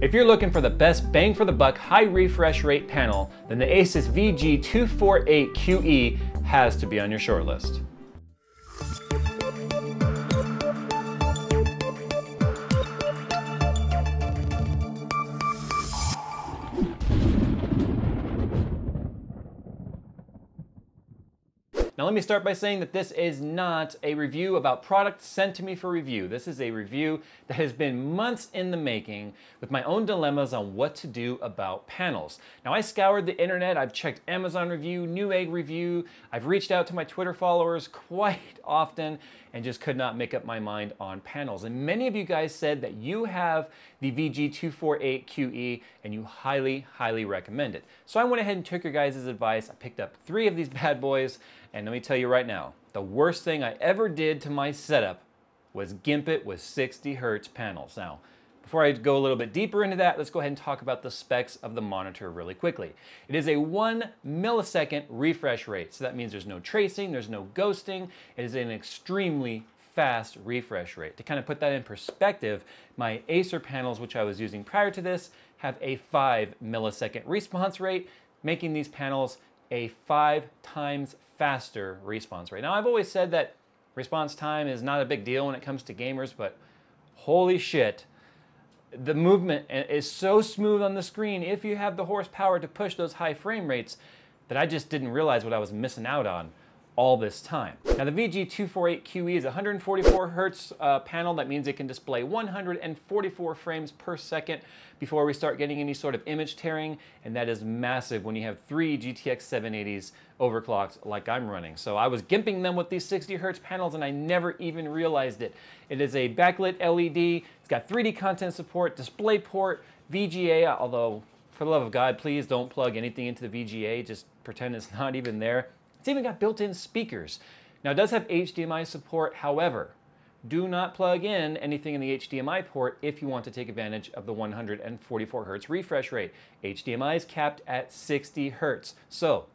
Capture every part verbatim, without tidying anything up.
If you're looking for the best bang for the buck high refresh rate panel, then the Asus V G two forty-eight Q E has to be on your short list. Now let me start by saying that this is not a review about products sent to me for review. This is a review that has been months in the making with my own dilemmas on what to do about panels. Now I scoured the internet, I've checked Amazon review, Newegg review, I've reached out to my Twitter followers quite often and just could not make up my mind on panels. And many of you guys said that you have the V G two forty-eight Q E and you highly, highly recommend it. So I went ahead and took your guys' advice. I picked up three of these bad boys. And let me tell you right now, the worst thing I ever did to my setup was gimp it with sixty hertz panels. Now, before I go a little bit deeper into that, let's go ahead and talk about the specs of the monitor really quickly. It is a one millisecond refresh rate. So that means there's no tracing, there's no ghosting. It is an extremely fast refresh rate. To kind of put that in perspective, my Acer panels, which I was using prior to this, have a five millisecond response rate, making these panels a five times faster response rate. Now, I've always said that response time is not a big deal when it comes to gamers, but holy shit, the movement is so smooth on the screen if you have the horsepower to push those high frame rates that I just didn't realize what I was missing out on all this time. Now the V G two forty-eight Q E is one hundred forty-four hertz uh, panel. That means it can display one hundred forty-four frames per second before we start getting any sort of image tearing, and that is massive when you have three G T X seven eighties overclocked like I'm running. So I was gimping them with these sixty hertz panels and I never even realized it. It is a backlit L E D, it's got three D content support, DisplayPort, V G A, although for the love of God, please don't plug anything into the V G A, just pretend it's not even there. It's even got built-in speakers. Now it does have H D M I support, however, do not plug in anything in the H D M I port if you want to take advantage of the one hundred forty-four hertz refresh rate. H D M I is capped at sixty hertz. So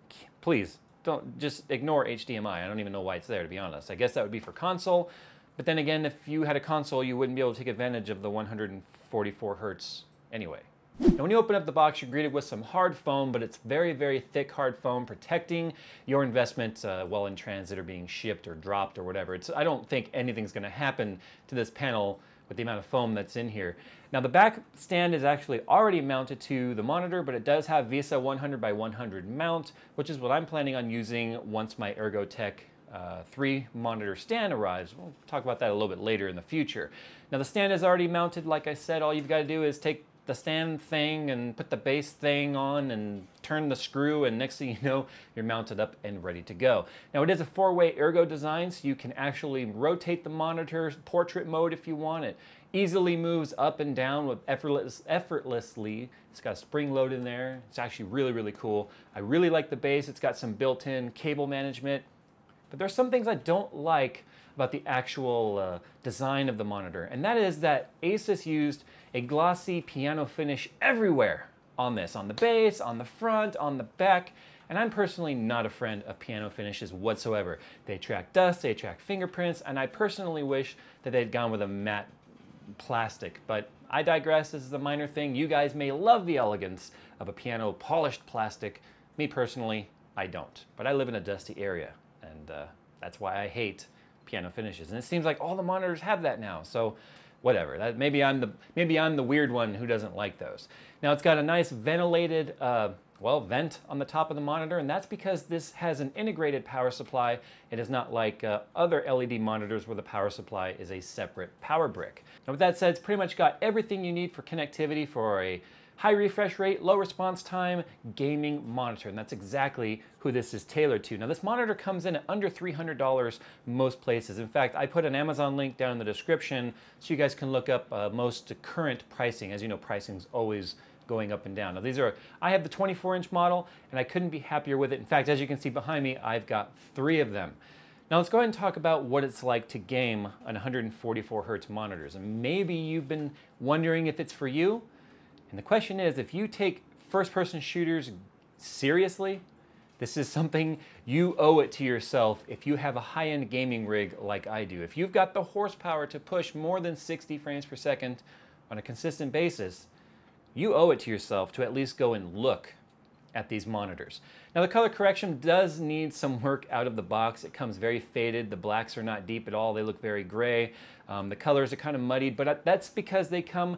please don't just ignore H D M I. I don't even know why it's there, to be honest. I guess that would be for console. But then again, if you had a console, you wouldn't be able to take advantage of the one hundred forty-four hertz anyway. Now when you open up the box, you're greeted with some hard foam, but it's very, very thick hard foam protecting your investment uh, while in transit or being shipped or dropped or whatever. It's, I don't think anything's going to happen to this panel with the amount of foam that's in here. Now the back stand is actually already mounted to the monitor, but it does have VESA one hundred by one hundred mount, which is what I'm planning on using once my Ergotech Uh, three monitor stand arrives. We'll talk about that a little bit later in the future. Now the stand is already mounted. Like I said, all you've got to do is take the stand thing and put the base thing on and turn the screw, and next thing you know, you're mounted up and ready to go. Now it is a four-way ergo design, so you can actually rotate the monitor portrait mode if you want. It easily moves up and down with effortless, effortlessly. It's got a spring load in there. It's actually really, really cool. I really like the base. It's got some built-in cable management. But there's some things I don't like about the actual uh, design of the monitor, and that is that Asus used a glossy piano finish everywhere on this, on the base, on the front, on the back, and I'm personally not a friend of piano finishes whatsoever. They attract dust, they attract fingerprints, and I personally wish that they'd gone with a matte plastic, but I digress. This is a minor thing. You guys may love the elegance of a piano polished plastic. Me personally, I don't, but I live in a dusty area. And uh, that's why I hate piano finishes. And it seems like all the monitors have that now. So whatever, that, maybe, I'm the, maybe I'm the weird one who doesn't like those. Now it's got a nice ventilated, uh, well, vent on the top of the monitor. And that's because this has an integrated power supply. It is not like uh, other L E D monitors where the power supply is a separate power brick. Now with that said, it's pretty much got everything you need for connectivity for a high refresh rate, low response time, gaming monitor, and that's exactly who this is tailored to. Now this monitor comes in at under three hundred dollars most places. In fact, I put an Amazon link down in the description so you guys can look up uh, most current pricing. As you know, pricing's always going up and down. Now these are, I have the twenty-four inch model and I couldn't be happier with it. In fact, as you can see behind me, I've got three of them. Now let's go ahead and talk about what it's like to game on one hundred forty-four hertz monitors. And maybe you've been wondering if it's for you. And the question is, if you take first-person shooters seriously, this is something you owe it to yourself if you have a high-end gaming rig like I do. If you've got the horsepower to push more than sixty frames per second on a consistent basis, you owe it to yourself to at least go and look at these monitors. Now the color correction does need some work out of the box. It comes very faded. The blacks are not deep at all. They look very gray. Um, the colors are kind of muddied, but that's because they come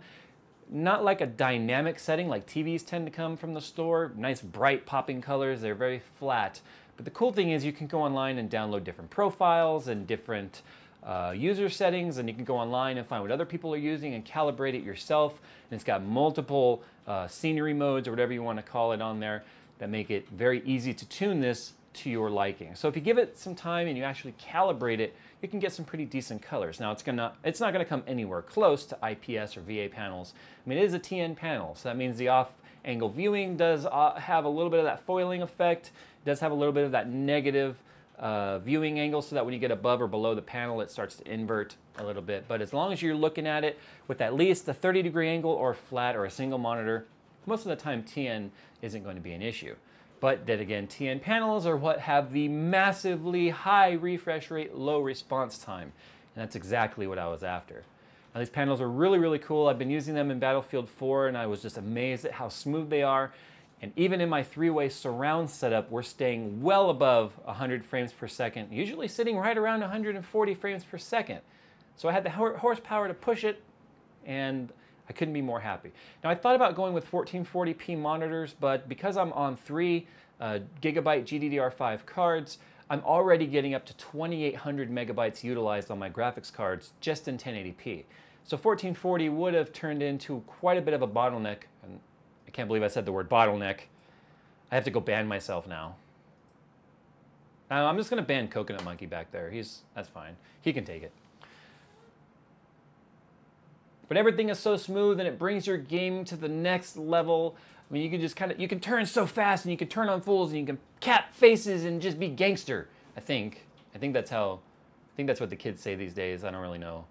not like a dynamic setting like T Vs tend to come from the store. Nice bright popping colors. They're very flat. But the cool thing is you can go online and download different profiles and different Uh, user settings, and you can go online and find what other people are using and calibrate it yourself. And it's got multiple uh, scenery modes or whatever you want to call it on there that make it very easy to tune this to your liking. So if you give it some time and you actually calibrate it, you can get some pretty decent colors. Now it's gonna, it's not gonna come anywhere close to I P S or V A panels. I mean, it is a T N panel, so that means the off-angle viewing does uh, have a little bit of that foiling effect. It does have a little bit of that negative Uh, viewing angle, so that when you get above or below the panel it starts to invert a little bit. But as long as you're looking at it with at least a thirty degree angle or flat or a single monitor, most of the time T N isn't going to be an issue. But then again, T N panels are what have the massively high refresh rate, low response time, and that's exactly what I was after. Now these panels are really really cool. I've been using them in Battlefield four and I was just amazed at how smooth they are. And even in my three-way surround setup, we're staying well above one hundred frames per second, usually sitting right around one hundred forty frames per second. So I had the horsepower to push it, and I couldn't be more happy. Now, I thought about going with fourteen forty p monitors, but because I'm on three uh, gigabyte G D D R five cards, I'm already getting up to twenty-eight hundred megabytes utilized on my graphics cards just in ten eighty p. So fourteen forty would have turned into quite a bit of a bottleneck. And I can't believe I said the word bottleneck. I have to go ban myself now. Now I'm just gonna ban Coconut Monkey back there. He's, that's fine. He can take it. But everything is so smooth and it brings your game to the next level. I mean, you can just kind of, you can turn so fast and you can turn on fools and you can cap faces and just be gangster, I think. I think that's how, I think that's what the kids say these days. I don't really know.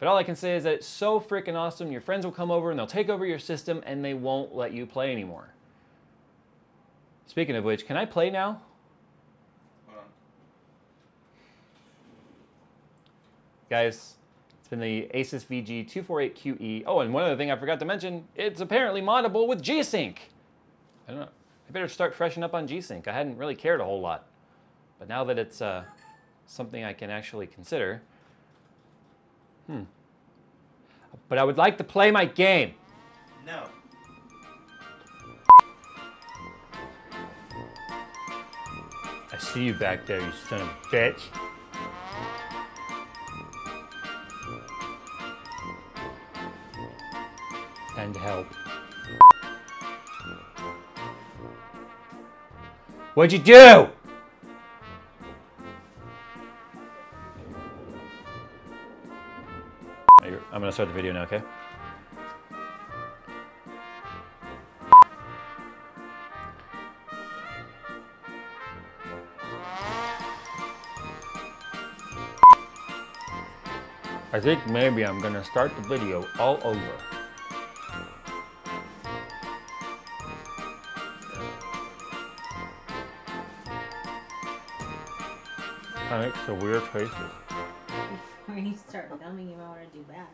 But all I can say is that it's so freaking awesome. Your friends will come over and they'll take over your system and they won't let you play anymore. Speaking of which, can I play now? Hold on. Guys, it's been the Asus V G two forty-eight Q E. Oh, and one other thing I forgot to mention, it's apparently moddable with G-Sync. I don't know. I better start freshening up on G-Sync. I hadn't really cared a whole lot. But now that it's uh, something I can actually consider... Hmm. But I would like to play my game. No. I see you back there, you son of a bitch. And help. What'd you do? I'm gonna start the video now, okay? I think maybe I'm gonna start the video all over. I make some weird faces. Before you start filming, you might wanna do that.